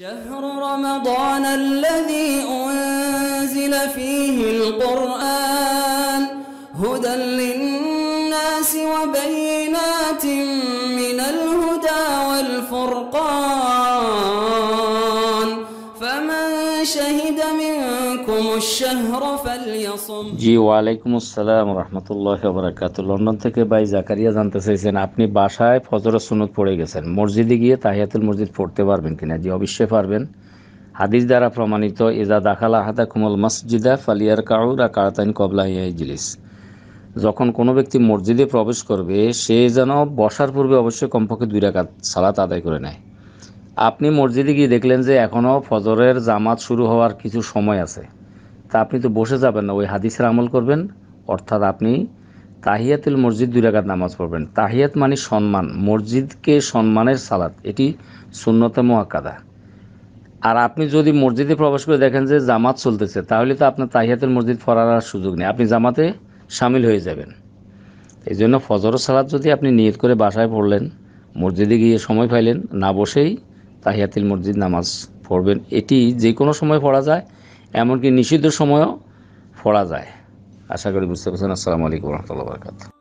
شهر رمضان الذي أنزل فيه القرآن هدى للناس وبينات من الهدى والفرقان فمن شهد منكم الشهر فليصم. جي وعليكم السلام ورحمة الله وبركاته. لندن থেকে ভাই জাকারিয়া জানতে চাইছেন আপনি বাসায় ফজরের সুন্নাত পড়ে গেছেন, মসজিদে গিয়ে তাহিয়াতুল মসজিদ পড়তে পারবেন কিনা? জি অবশ্যই পারবেন। হাদিস দ্বারা প্রমাণিত ইজা দাখালা আহাদাকুমুল মসজিদা ফালিয়ারকাউ রাকাতাইন ক্বাবলা ইয়াজলিস, যখন কোনো ব্যক্তি মসজিদে প্রবেশ করবে সে যেন বসার পূর্বে অবশ্যই কমপক্ষে দুই রাকাত সালাত আদায় করে নেয়। আপনি মসজিদে গিয়ে দেখলেন যে এখনও ফজরের জামাত শুরু হওয়ার কিছু সময় আছে, তা আপনি তো বসে যাবেন না, ওই হাদিসের আমল করবেন, অর্থাৎ আপনি তাহিয়াতুল মসজিদ দুই রাকাত নামাজ পড়বেন। তাহিয়াত মানে সম্মান, মসজিদকে সম্মানের সালাত, এটি সুন্নতে মুআক্কাদা। আর আপনি যদি মসজিদে প্রবেশ করে দেখেন যে জামাত চলতেছে, তাহলে তো আপনার তাহিয়াতুল মসজিদ পড়ার আর সুযোগ নেই, আপনি জামাতে সামিল হয়ে যাবেন। এই জন্য ফজর সালাত যদি আপনি নিয়ত করে বাসায় পড়লেন, মসজিদে গিয়ে সময় পাইলেন, না বসেই তাহিয়াতুল মসজিদ নামাজ পড়বেন। এটি যে কোনো সময় পড়া যায়, এমনকি নিষিদ্ধ সময়ও পড়া যায়। আশা করি বুঝতে পারছেন। আসসালামু আলাইকুম রহমতুল্লাহ বরকাত।